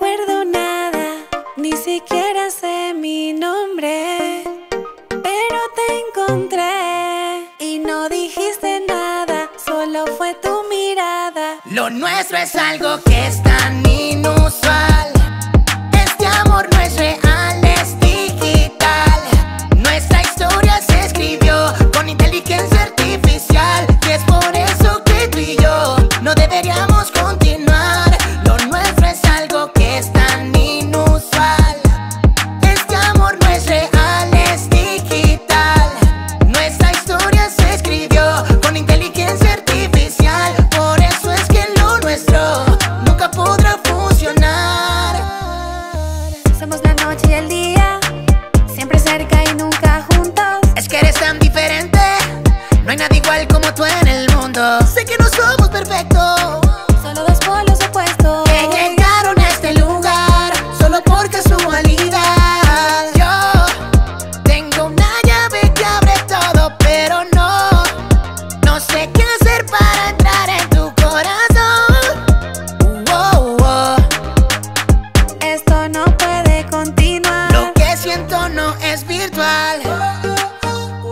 recuerdo nada, ni siquiera sé mi nombre, pero te encontré y no dijiste nada, solo fue tu mirada. Lo nuestro es algo que es tan inusual, este amor no es real, es digital. Nuestra historia se escribió con inteligencia artificial, y es por eso que tú y yo no deberíamos continuar.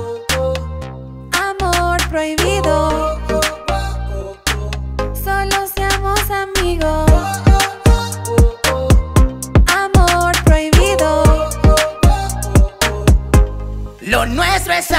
Lo nuestro es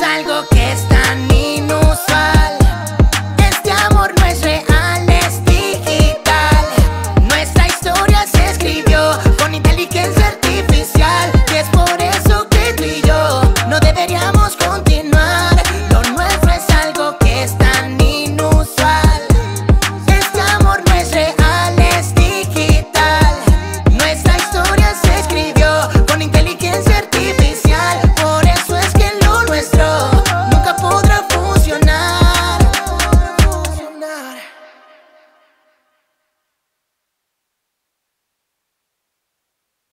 algo que es